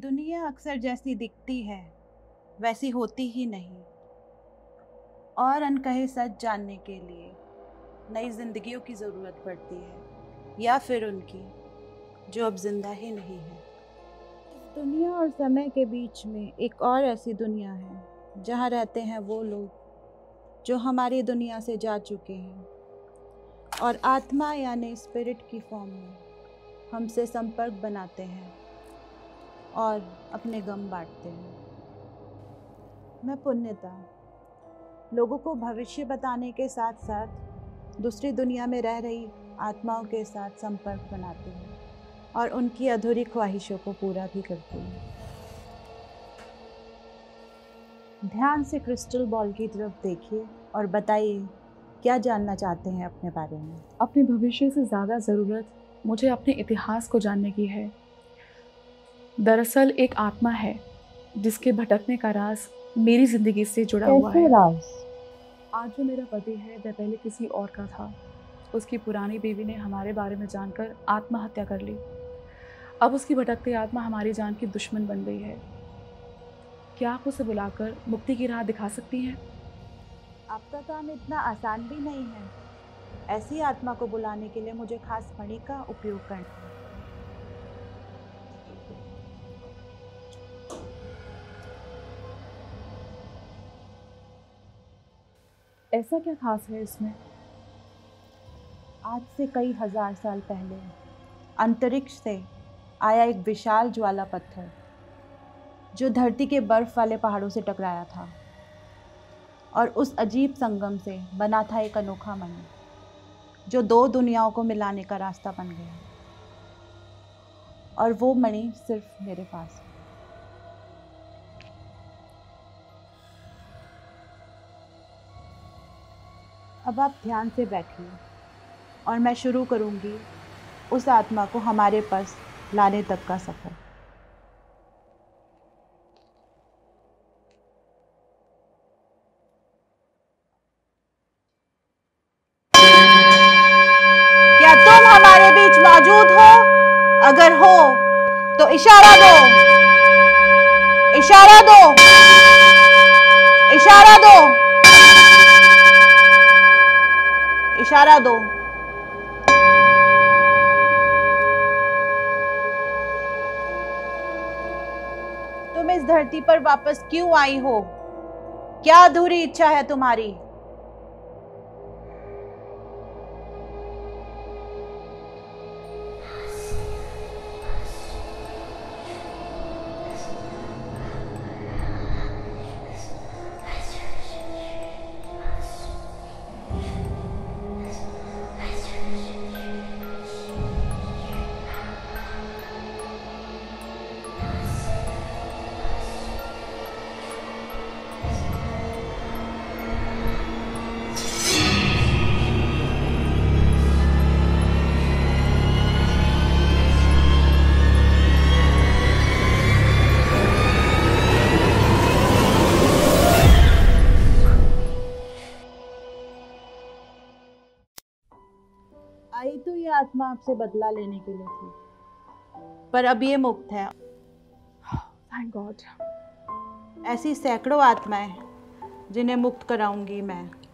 दुनिया अक्सर जैसी दिखती है वैसी होती ही नहीं, और अनकहे सच जानने के लिए नई जिंदगियों की ज़रूरत पड़ती है, या फिर उनकी जो अब जिंदा ही नहीं है। इस दुनिया और समय के बीच में एक और ऐसी दुनिया है जहाँ रहते हैं वो लोग जो हमारी दुनिया से जा चुके हैं और आत्मा यानी स्पिरिट की फॉर्म में हमसे संपर्क बनाते हैं और अपने गम बांटते हैं। मैं पुण्यता लोगों को भविष्य बताने के साथ साथ दूसरी दुनिया में रह रही आत्माओं के साथ संपर्क बनाती हूँ और उनकी अधूरी ख्वाहिशों को पूरा भी करती हूँ। ध्यान से क्रिस्टल बॉल की तरफ देखिए और बताइए क्या जानना चाहते हैं अपने बारे में। अपने भविष्य से ज़्यादा ज़रूरत मुझे अपने इतिहास को जानने की है। दरअसल एक आत्मा है जिसके भटकने का राज मेरी ज़िंदगी से जुड़ा हुआ है। आज जो मेरा पति है वह पहले किसी और का था। उसकी पुरानी बीवी ने हमारे बारे में जानकर आत्महत्या कर ली। अब उसकी भटकती आत्मा हमारी जान की दुश्मन बन गई है। क्या आप उसे बुलाकर मुक्ति की राह दिखा सकती हैं? आपका काम इतना आसान भी नहीं है। ऐसी आत्मा को बुलाने के लिए मुझे खास मणि का उपयोग करना है। ऐसा क्या खास है इसमें? आज से कई हजार साल पहले अंतरिक्ष से आया एक विशाल ज्वाला पत्थर जो धरती के बर्फ वाले पहाड़ों से टकराया था और उस अजीब संगम से बना था एक अनोखा मणि जो दो दुनियाओं को मिलाने का रास्ता बन गया, और वो मणि सिर्फ मेरे पास है। अब आप ध्यान से बैठिए और मैं शुरू करूंगी उस आत्मा को हमारे पास लाने तक का सफ़र। क्या तुम हमारे बीच मौजूद हो? अगर हो तो इशारा दो, इशारा दो, इशारा दो, इशारा दो। तुम इस धरती पर वापस क्यों आई हो? क्या अधूरी इच्छा है तुम्हारी? आई तो ये आत्मा आपसे बदला लेने के लिए थी, पर अब ये मुक्त है। Thank God. ऐसी सैकड़ों आत्माएं जिन्हें मुक्त कराऊंगी मैं।